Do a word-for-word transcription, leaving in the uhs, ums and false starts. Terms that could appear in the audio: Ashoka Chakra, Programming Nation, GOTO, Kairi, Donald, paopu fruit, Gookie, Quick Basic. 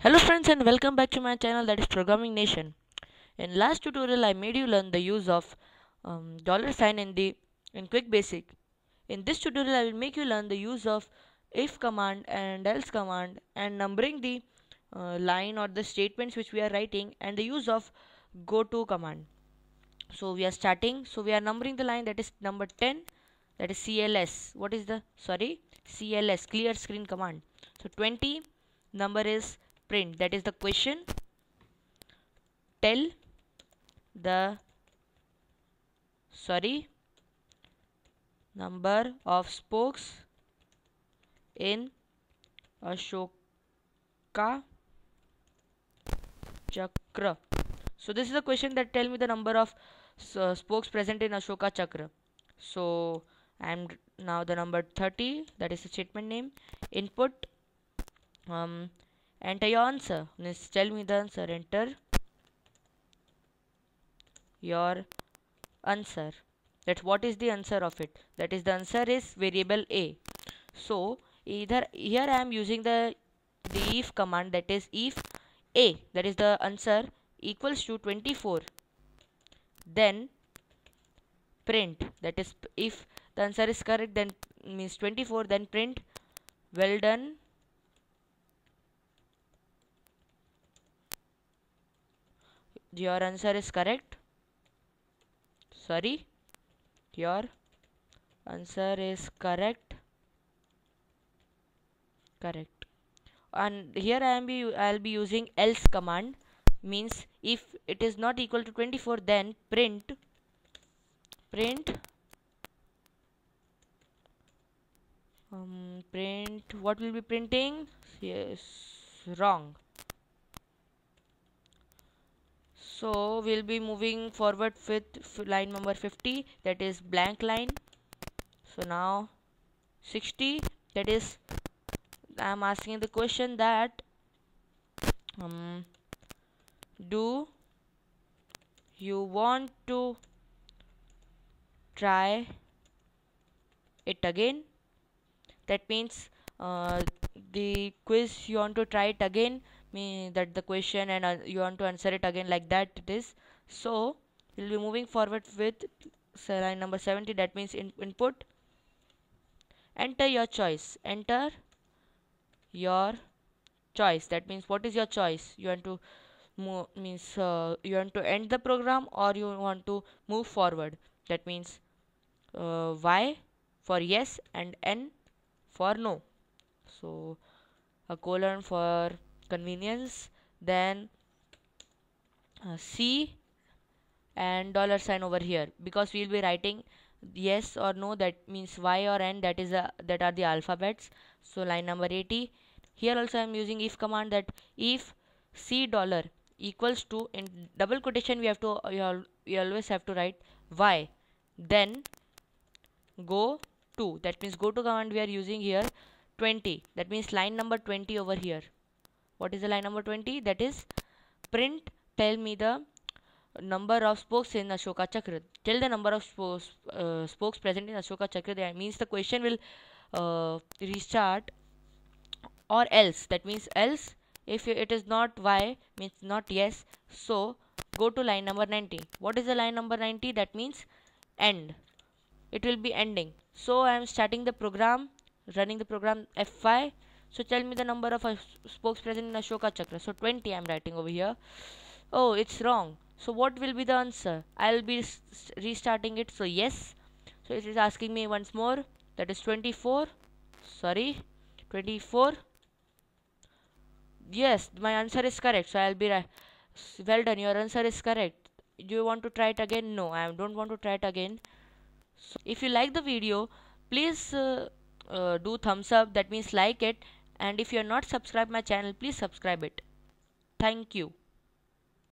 Hello friends, and welcome back to my channel, that is Programming Nation. In last tutorial I made you learn the use of um, dollar sign in the in Quick Basic. In this tutorial I will make you learn the use of if command and else command, and numbering the uh, line or the statements which we are writing, and the use of GOTO command. So we are starting, so we are numbering the line, that is number ten, that is C L S. What is the sorry C L S, clear screen command. So twenty number is print, that is the question. Tell the sorry number of spokes in Ashoka Chakra. So this is the question, that tell me the number of uh, spokes present in Ashoka Chakra. So I am now the number thirty, that is the statement name. Input, um enter your answer. Let's tell me the answer. Enter your answer. That's what is the answer of it. That is the answer is variable A. So either here I am using the the if command, that is if A, that is the answer, equals to twenty-four, then print, that is if the answer is correct, then means twenty-four, then print well done your answer is correct sorry your answer is correct correct and here I am be I'll be using else command, means if it is not equal to twenty-four, then print print um, print what will be printing yes wrong. So we'll be moving forward with line number fifty, that is blank line. So now sixty, that is I am asking the question that um, do you want to try it again? That means uh, the quiz, you want to try it again, me that the question, and uh, you want to answer it again, like that it is. So we'll be moving forward with line number seventy, that means in input, enter your choice, enter your choice. That means what is your choice? You want to move, means uh, you want to end the program, or you want to move forward. That means uh, Y for yes and N for no. So a colon for convenience, then uh, C and dollar sign over here, because we'll be writing yes or no, that means Y or N, that is a, that are the alphabets. So line number eighty, here also I'm using if command, that if C dollar equals to, in double quotation we have to you, al you always have to write Y, then go to, that means go to command we are using here, twenty, that means line number twenty over here. What is the line number twenty? That is print, tell me the number of spokes in Ashoka Chakra. Tell the number of spokes, uh, spokes present in Ashoka Chakra. That means the question will uh, restart, or else. That means else, if it is not Y, means not yes. So go to line number ninety. What is the line number ninety? That means end. It will be ending. So I am starting the program, running the program F Y. So tell me the number of spokes present in Ashoka Chakra. So twenty I'm writing over here. Oh, it's wrong. So what will be the answer? I'll be restarting it. So yes. So it is asking me once more. That is twenty-four. Sorry. twenty-four. Yes, my answer is correct. So I'll be right. Well done. Your answer is correct. Do you want to try it again? No, I don't want to try it again. So if you like the video, please uh, uh, do thumbs up. That means like it. And if you are not subscribed my channel, please subscribe it. Thank you.